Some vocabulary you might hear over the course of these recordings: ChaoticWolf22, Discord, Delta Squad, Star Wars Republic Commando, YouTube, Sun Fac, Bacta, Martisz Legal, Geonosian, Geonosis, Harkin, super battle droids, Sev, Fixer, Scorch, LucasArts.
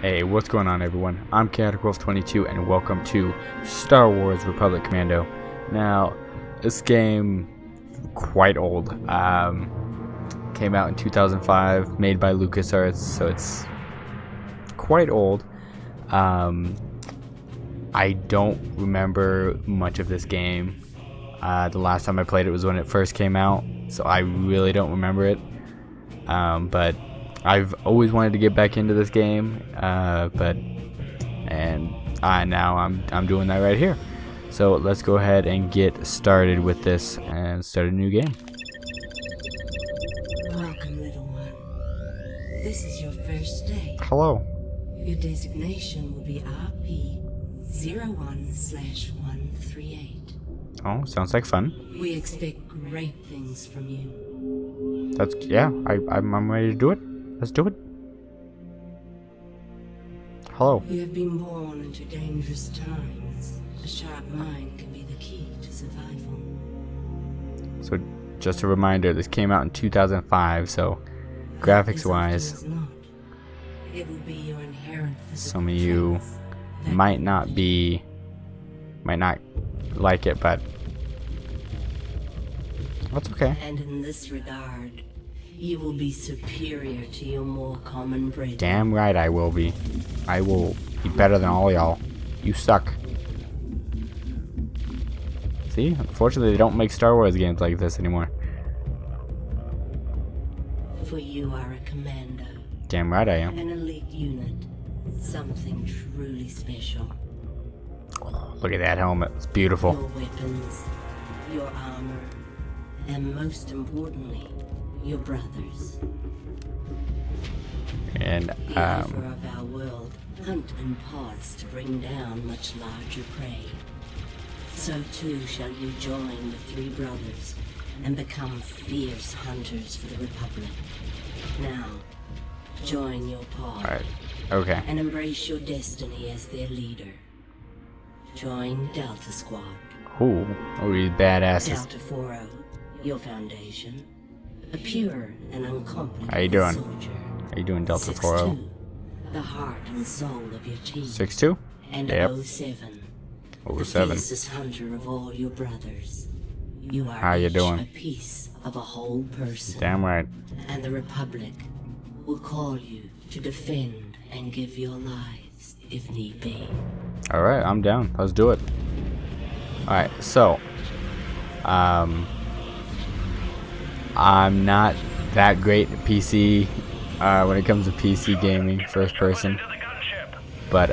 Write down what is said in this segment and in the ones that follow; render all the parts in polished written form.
Hey, what's going on everyone? I'm ChaoticWolf22 and welcome to Star Wars Republic Commando. Now, this game is quite old. Came out in 2005, made by LucasArts, so it's quite old. I don't remember much of this game. The last time I played it was when it first came out, so I really don't remember it. But I've always wanted to get back into this game, and now I'm doing that right here. So let's go ahead and get started with this and start a new game. Welcome, little one. This is your first day. Hello. Your designation will be RP-01/138. Oh, sounds like fun. We expect great things from you. That's, yeah, I'm ready to do it. Let's do it. Hello. You have been born into dangerous times. A sharp mind can be the key to survival. So, just a reminder, this came out in 2005, so graphics-wise, some of you might not like it, but that's okay. And in this regard, you will be superior to your more common breed. Damn right I will be. I will be better than all y'all. You suck. See? Unfortunately, they don't make Star Wars games like this anymore. For you are a commando. Damn right I am. An elite unit. Something truly special. Oh, look at that helmet. It's beautiful. Your weapons, your armor, and most importantly, your brothers. And the offer of our world hunt and pods to bring down much larger prey. So too shall you join the three brothers and become fierce hunters for the Republic. Now, join your pod. All right. Okay. And embrace your destiny as their leader. Join Delta Squad. Ooh, oh, you badasses. Delta 40, your foundation. A pure and uncomplicated soldier. How you doing, Delta 40? The heart and soul of your team. 6'2"? And yep. 07. The fiercest hunter of all your brothers. You are a piece of a whole person. Damn right. And the Republic will call you to defend and give your lives if need be. Alright, I'm down. Let's do it. Alright, so I'm not that great at PC when it comes to PC gaming, first person, but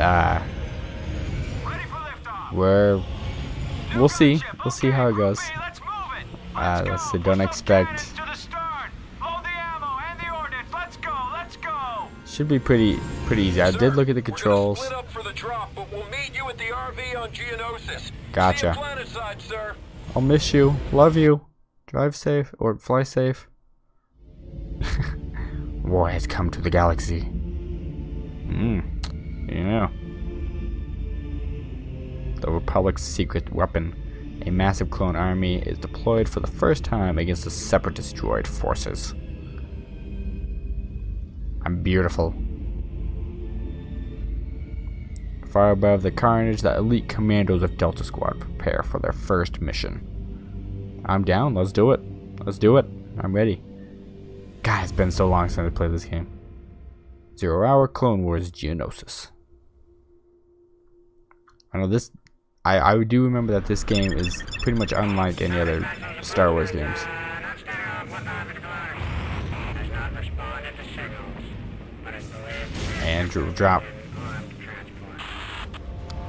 we'll see how it goes. So don't expect. Should be pretty easy. I did look at the controls. Gotcha. I'll miss you. Love you. Drive safe, or fly safe. War has come to the galaxy. Yeah. The Republic's secret weapon. A massive clone army is deployed for the first time against the separatist droid forces. I'm beautiful. Far above the carnage, the elite commandos of Delta Squad prepare for their first mission. I'm down. Let's do it. Let's do it. I'm ready. God, it's been so long since I played this game. 0 Hour Clone Wars Geonosis. I know this. I do remember that this game is pretty much unlike any other Star Wars games. Andrew, drop.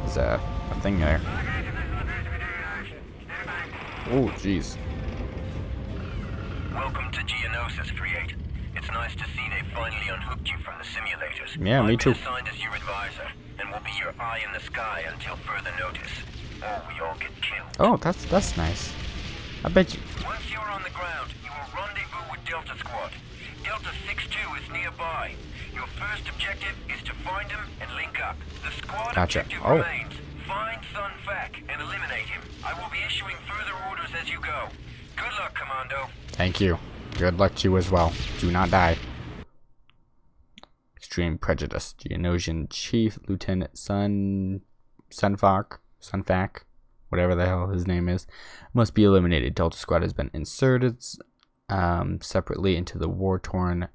There's a thing there. Oh, jeez. Welcome to Geonosis, Create. It's nice to see they finally unhooked you from the simulators. Yeah, me too. I've been assigned as your advisor, and will be your eye in the sky until further notice. Or we all get killed. Oh, that's nice. I bet you. Once you're on the ground, you will rendezvous with Delta Squad. Delta 62 is nearby. Your first objective is to find him and link up. The squad objective remains. Find Sun Fac and eliminate him. I will be issuing further orders as you go. Good luck, Commando. Thank you. Good luck to you as well. Do not die. extreme prejudice. Geonosian Chief Lieutenant Sun Fac, whatever the hell his name is, must be eliminated. Delta Squad has been inserted separately into the war-torn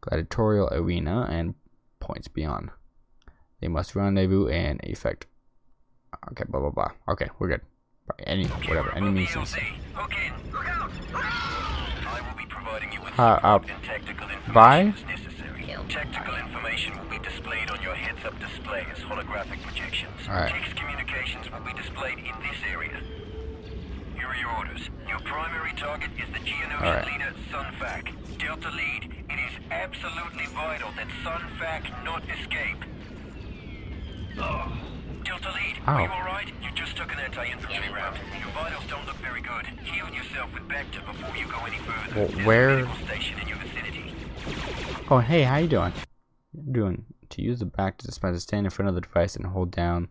gladiatorial arena and points beyond. They must rendezvous and effect. Okay, blah blah blah. Okay, we're good. Any whatever. Any means. Okay, look out! I will be providing you with tactical information necessary. Tactical information will be displayed on your heads-up display as holographic projections. Text communications will be displayed in this area. Here are your orders. Your primary target is the Geonosian leader, Sun Fac. Delta lead. It is absolutely vital that Sun Fac not escape. Delta lead, are you alright? You just took an anti-infantry round. Your vitals don't look very good. Heal yourself with Bacta before you go any further. Well, where? There's a medical station in your vicinity. Oh, hey, how you doing? To use the Bacta, despite to stand in front of the device and hold down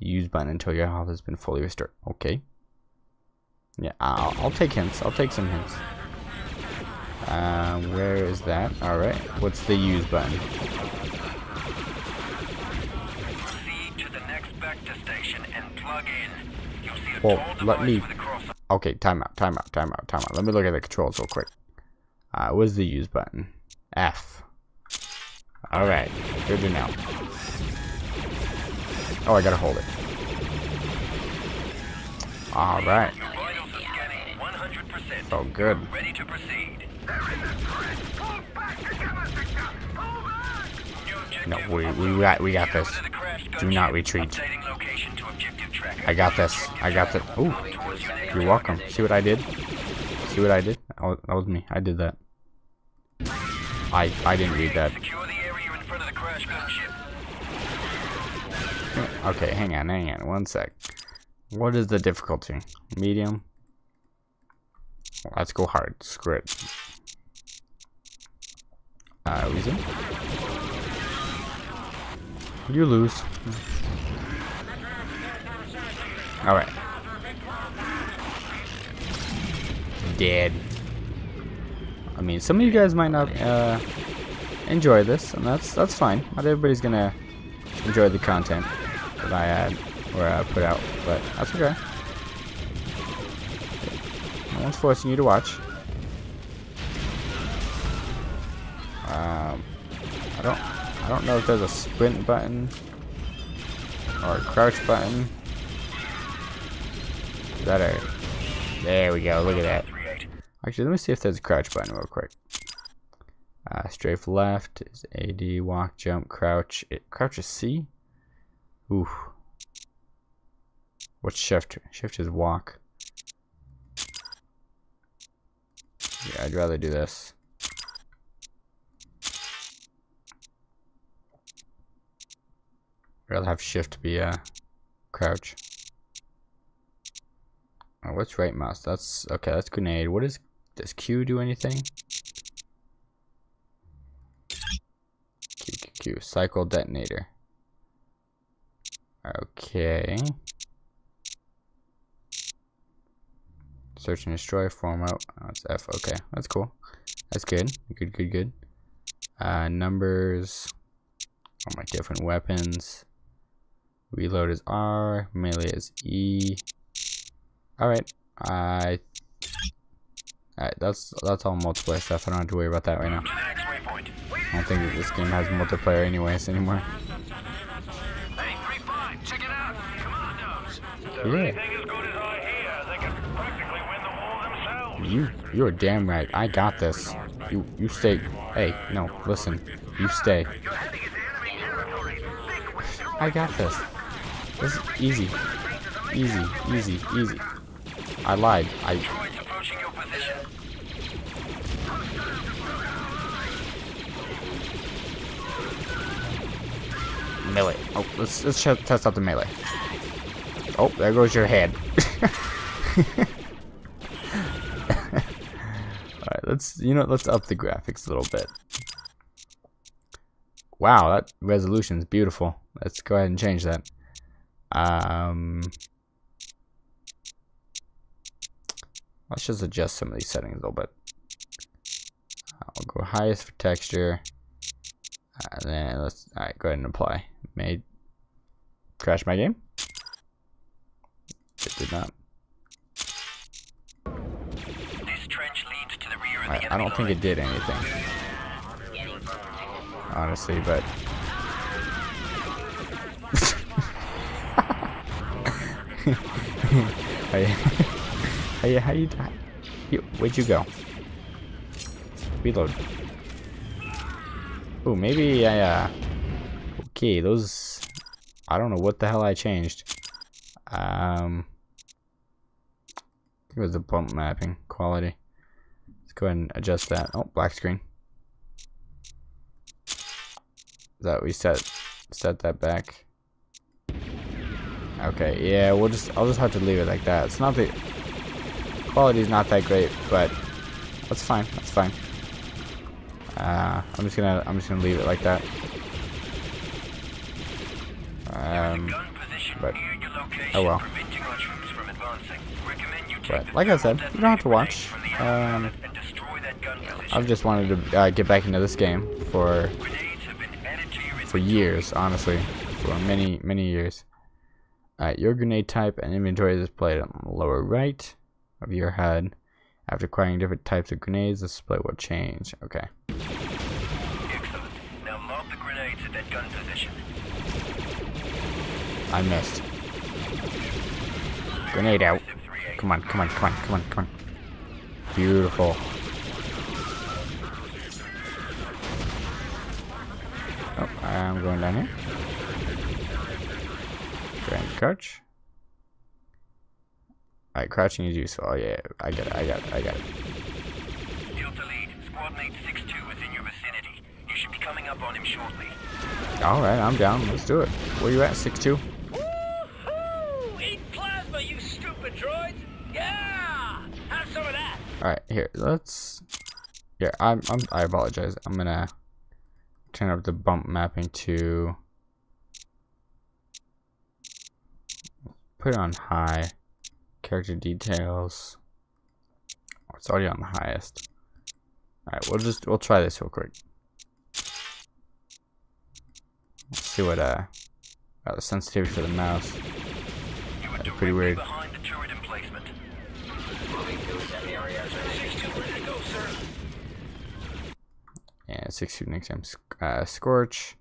the use button until your health has been fully restored. Okay. Yeah, I'll take hints. I'll take some hints. Where is that? Alright. What's the use button? Well, let me. Okay, time out. Let me look at the controls real quick. What's the use button? F. Alright, good to know. Oh, I gotta hold it. Alright. So good. Ready to proceed. No, we got this. Do not retreat. I got this. Ooh, you're welcome. See what I did? Oh, that was me. I did that. I didn't read that. Okay, hang on. One sec. What is the difficulty? Medium? Let's go hard. Screw it. Easy. You lose. Alright. Dead. I mean, some of you guys might not enjoy this, and that's fine. Not everybody's gonna enjoy the content that I add or put out, but that's okay. No one's forcing you to watch. I don't know if there's a sprint button or a crouch button. Is that a... There we go, look at that. Actually, let me see if there's a crouch button real quick. Strafe left is AD, walk, jump, crouch. Crouch is C? Oof. What's shift? Shift is walk. Yeah, I'd rather do this. I'd rather have shift be crouch. Oh, what's right mouse? That's okay. That's grenade. What is? Does Q do anything? Q. Cycle detonator. Okay. Search and destroy. Form out. Oh, that's F. Okay, that's cool. That's good. Good. Numbers. All my different weapons. Reload is R. Melee is E. Alright, that's all multiplayer stuff. I don't have to worry about that right now. I don't think that this game has multiplayer anyways anymore. Yeah. You're damn right. I got this. You stay. Hey, no, listen. You stay. I got this. This is easy. Easy. I lied. Melee. Oh, let's test out the melee. Oh, there goes your head. Alright, let's up the graphics a little bit. Wow, that resolution's beautiful. Let's go ahead and change that. Let's just adjust some of these settings a little bit. I'll go highest for texture. Then let's go ahead and apply. May crash my game. It did not. This trench leads to the rear of the enemy. I don't think it did anything, honestly, but how you die? Where'd you go? Reload. Oh, maybe I okay, those, I don't know what the hell I changed. I think it was the bump mapping quality. Let's go ahead and adjust that. Oh, black screen. That we set that back. Okay, yeah, I'll just have to leave it like that. It's not the quality's not that great, but that's fine. That's fine. I'm just gonna leave it like that. But oh well. But like I said, you don't have to watch. I've just wanted to get back into this game for years, honestly, for many years. Your grenade type and inventory is displayed on the lower right of your HUD. After acquiring different types of grenades, the display will change. Okay. Excellent. Now mark the grenades at that gun position. I missed. Grenade out. Come on. Beautiful. Oh, I'm going down here. Grand crouch. Alright, crouching is useful. Oh yeah, I got it. Delta lead, squad mate 6-2 within your vicinity. You should be coming up on him shortly. Alright, I'm down. Let's do it. Where you at, 6-2? Woohoo! Eat plasma, you stupid droids! Yeah! Have some of that! Alright, here, let's... Yeah, I apologize. I'm gonna turn up the bump mapping to put it on high. Character details. Oh, it's already on the highest. Alright, we'll try this real quick. Let's see what the sensitivity for the mouse. That's pretty weird. Yeah, 6-2 next time. Scorch.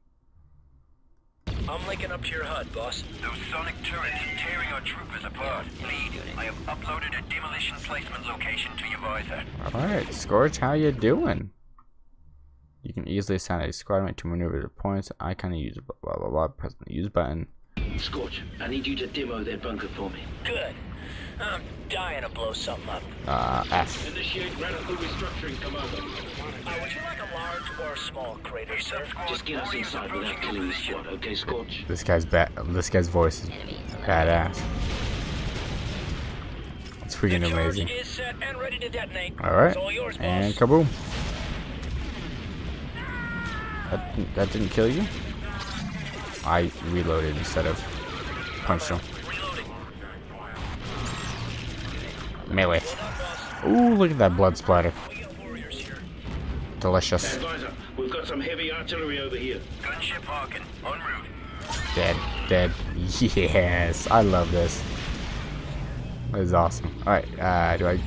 I'm linking up to your HUD, boss. Those sonic turrets are tearing our troopers apart. Lead, I have uploaded a demolition placement location to your visor. Alright, Scorch, how you doing? You can easily assign a squadmate to maneuver the points. Icon to use blah blah blah. Press the use button. Scorch, I need you to demo that bunker for me. Good. I'm dying to blow something up. F. Initiate radical restructuring, Commando. Would you like a large or small crater, sir? Just get us inside without killing the squad, okay, Scorch? This guy's voice is badass. It's freaking amazing. Alright, and kaboom. That didn't kill you? I reloaded instead of punched him. Melee. Ooh, look at that blood splatter. Delicious. We've got some heavy artillery over here. Gunship Harkin, en route. Dead. Yes, I love this. This is awesome. All right, do I?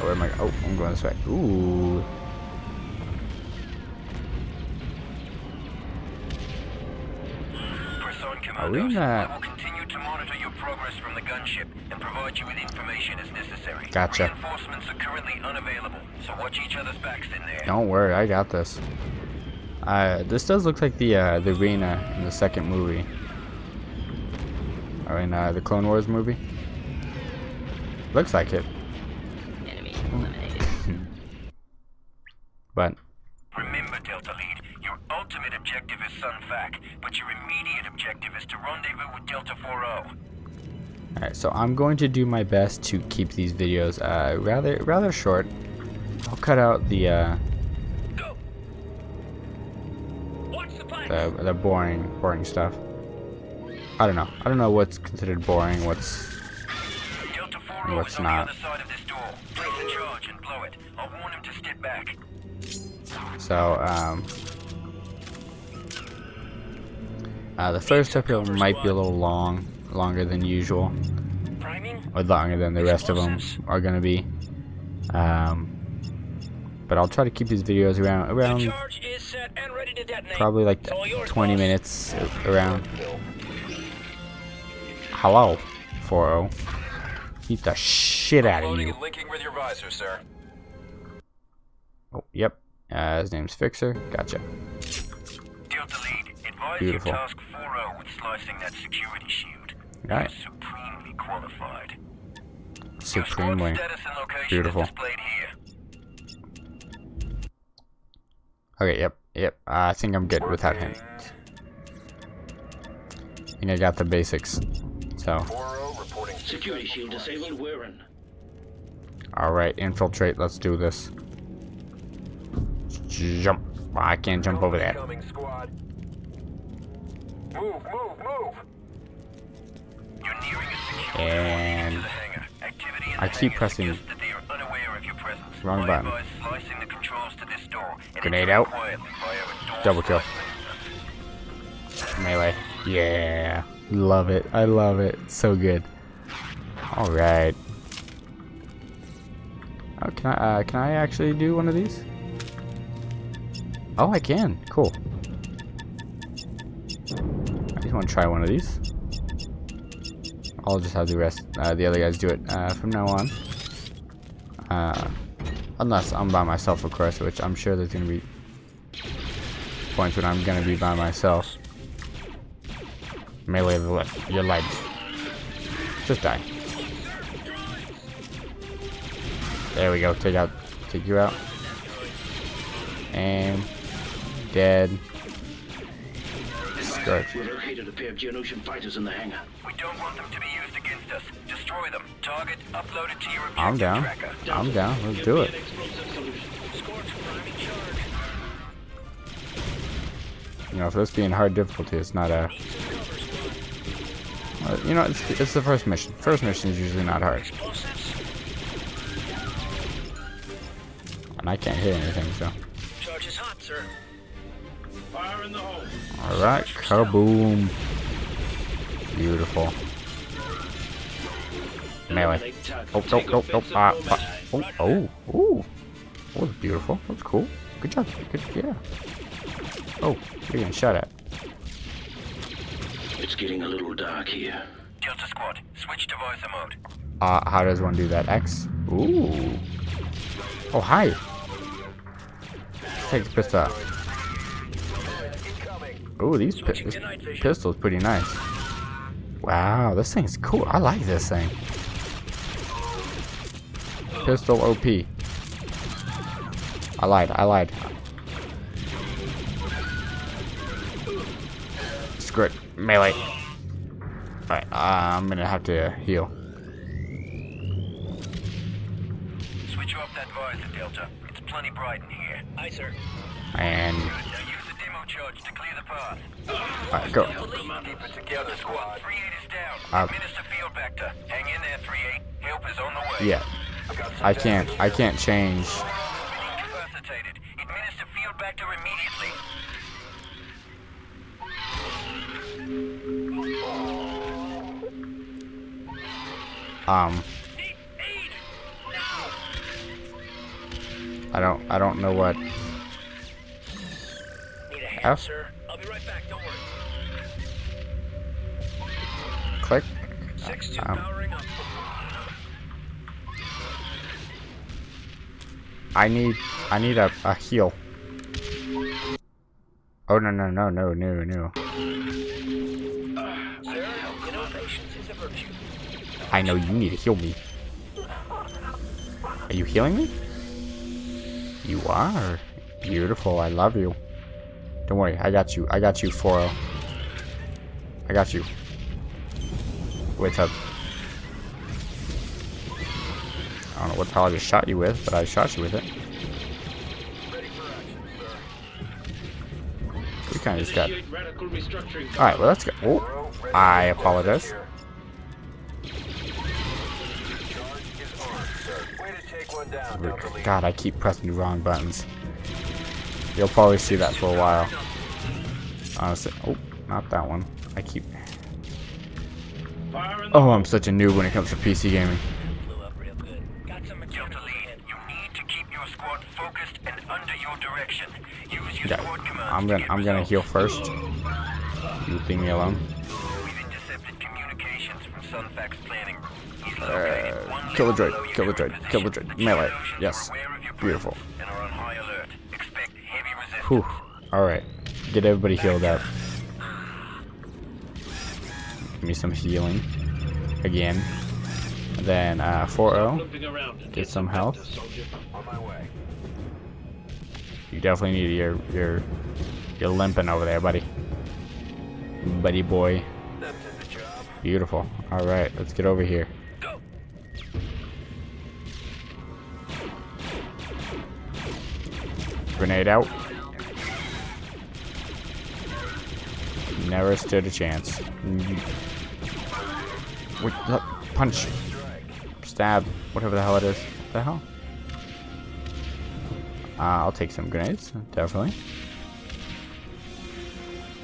Where am I? Oh, I'm going this way. Ooh. Are we in that? From the gunship and provide you with information as necessary. Gotcha. Reinforcements are currently unavailable, so watch each other's backs in there. Don't worry, I got this. This does look like the arena in the second movie. Or in the Clone Wars movie. Looks like it. Enemy eliminated. But remember, Delta Lead, your ultimate objective is Sun Fac, but your immediate objective is to rendezvous with Delta 4-0. Alright, so I'm going to do my best to keep these videos rather short. I'll cut out the boring stuff. I don't know what's considered boring, what's not. So The first episode might be a little longer than usual, or longer than the rest of them are going to be. But I'll try to keep these videos around probably like 20 minutes around. Hello, 4-0. Beat the shit out of you. Oh, yep. His name's Fixer. Gotcha. Beautiful. Alright. Supremely. Beautiful. Okay, yep. I think I'm good without him. And I got the basics. So. Security shield disabled. We're in. All right, infiltrate. Let's do this. Jump. I can't jump over that. Move, move. You're nearing a secure and to the hangar. Activity in I keep pressing that they are unaware of your presence. Wrong button. Slicing the controls to this door. Grenade out. Double kill. Melee. Yeah. Love it. I love it. So good. All right. Oh, can I actually do one of these? Oh, I can. Cool. I just want to try one of these. I'll just have the rest, the other guys do it from now on. Unless I'm by myself, of course, which I'm sure there's gonna be points when I'm gonna be by myself. Melee the left, your legs. Just die. There we go. Take you out. And dead. Scorch. We've located a pair of Geonosian fighters in the hangar. We don't want them to be used against us. Destroy them. Target uploaded to your objective. I'm down. Tracker. I'm down. Let's do it. You know, for this being hard difficulty, it's not a. You know, it's the first mission. First mission is usually not hard. And I can't hit anything, so. Charge is hot, sir. Fire in the hole. All right, kaboom. Beautiful. Melee. Oh, nope. Oh. That was beautiful. That was cool. Good job. Good, yeah. Oh, you're getting shot at. It's getting a little dark here. Delta Squad, switch to visor mode. How does one do that? X? Ooh. Oh, hi. Take the pistol. Ooh, this pistol's pretty nice. Wow, this thing's cool. I like this thing. Pistol OP. I lied. Screw it. Melee. Alright, I'm gonna have to heal. Switch off that visor, Delta. It's plenty bright in here. Aye, sir. And now use the demo charge to clear the path. Alright, go. Keep it together, squad. 3-8 is down. Administer field vector. Hang in there, 3-8. Help is on the way. Yeah. I can't change. Incapacitated. Administer field vector immediately. I don't know what. Need a hand, sir. I'll be right back, don't worry. Click. 6-2 powering up. I need a heal. Oh no. I know you need to heal me. Are you healing me? You are. Beautiful. I love you. Don't worry. I got you, 4-0. I got you. With a... I don't know what the hell I just shot you with, but I shot you with it. We kind of just got... Alright, well, let's go. Oh, I apologize. God, I keep pressing the wrong buttons. You'll probably see that for a while. Honestly. Oh, Not that one. I keep... Oh, I'm such a noob when it comes to PC gaming. Yeah, I'm gonna heal first. You leave me alone. Kill the droid. Kill the droid. Kill the droid. Melee. Yes. Beautiful. Whew. Alright. Get everybody healed up. Give me some healing. Again. And then 4-0. Get some health. You definitely need your limping over there, buddy. Buddy boy. Beautiful. Alright, let's get over here. Grenade out. Never stood a chance. Wait, look, punch. Stab. Whatever the hell it is. What the hell? I'll take some grenades, definitely.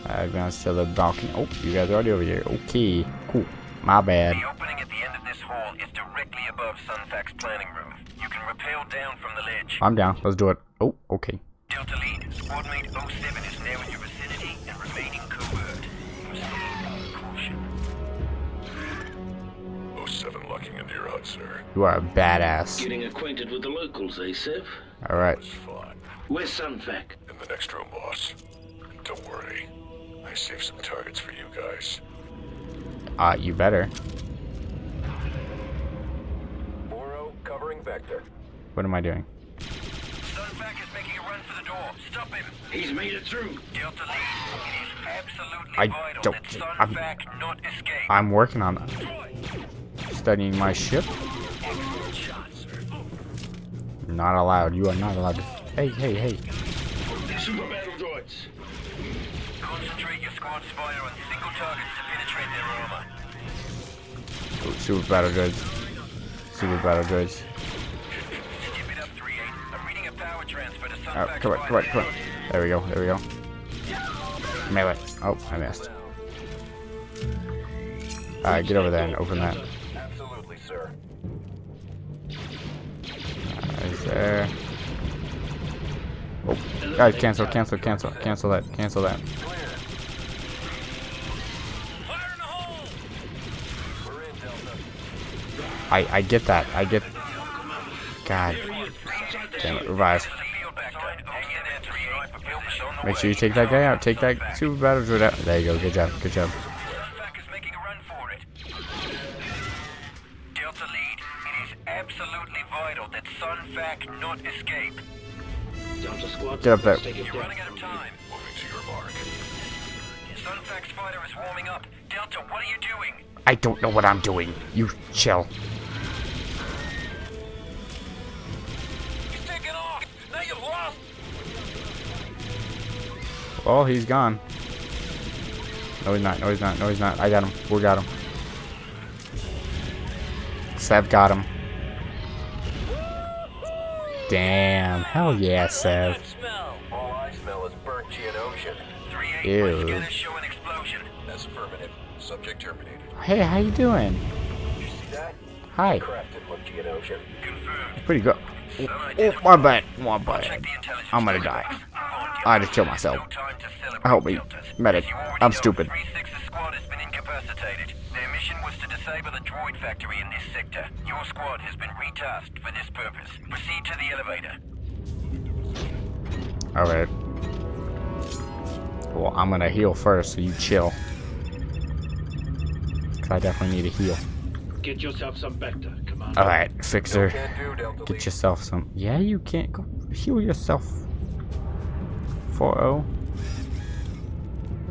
Grenades to the balcony. Oh, you guys are already over here. Okay, cool. My bad. The opening at the end of this hall is directly above Sun Fac's planning room. You can rappel down from the ledge. I'm down. Let's do it. Oh, okay. Delta lead. Squad mate 07 is now in your vicinity and remaining covert. Proceed with caution. 07 locking into your hut, sir. You are a badass. Getting acquainted with the locals, eh, Sev? All right. Where's Sun Fac? In the next room, boss. Don't worry. I saved some targets for you guys. You better. 4-0 covering Vector. What am I doing? Sun Fac is making a run for the door. Stop him. He's made it through. Delta lead. It is absolutely vital that Sun Fac not escape. I'm working on that. Studying my ship. Not allowed. You are not allowed to. Hey, hey, hey. Super battle droids. Concentrate your squad's fire on single targets to penetrate their armor. Oh, super battle droids. Super battle droids. Skip it up, 3-8. I'm reading a power transfer to Sun Fac. Come on. There we go. There we go. Melee. Oh, I missed. Alright, get over there and open that. Absolutely, sir. There. Oh, guys, cancel that. I get that. God damn it, revive. Make sure you take that guy out. Take that super battle droid out. There you go. Good job. Good job. Not escape. Get up there. You're running out of time. Moving to your mark. Sun Fac's fighter is warming up. Delta, what are you doing? I don't know what I'm doing. You chill. He's taking off. Now you've lost. Oh, he's gone. No, he's not. No, he's not. No, he's not. I got him. We got him. Sev got him. Damn, hell yeah, Sev. All I smell is burnt Geonosian. 3-8 scanners show an explosion. That's affirmative. Subject terminated. Hey, how you doing? You see that? Hi. Pretty good. Oh, my bad. My bad. I'm gonna die. I just killed myself. Help me. Medic. I'm stupid. 3-6's squad has been incapacitated. Their mission was to disable the droid factory in this sector. Your squad has been retasked for this purpose. Proceed to the elevator. Alright. Well, I'm gonna heal first, so you chill. Cause I definitely need a heal. Get yourself some Vector, Commander. Alright, Fixer. Get yourself some. Yeah, you can't. Go heal yourself. 4-0.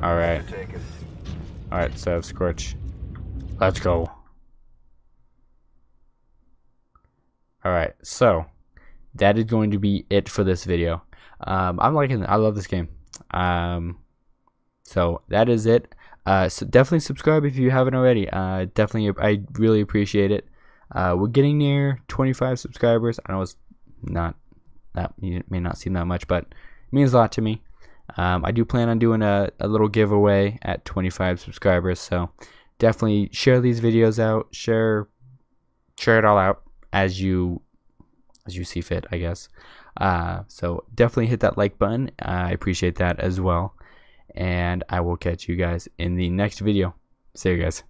Alright. Alright, so Scorch. Let's go. Alright, so that is going to be it for this video. I'm liking it. I love this game. So that is it. So definitely subscribe if you haven't already. Definitely, I really appreciate it. We're getting near 25 subscribers. I know it's not that, you may not seem that much, but it means a lot to me. I do plan on doing a little giveaway at 25 subscribers, so definitely share these videos out, share it all out as you see fit, I guess. So definitely hit that like button. I appreciate that as well, and I will catch you guys in the next video. See you guys.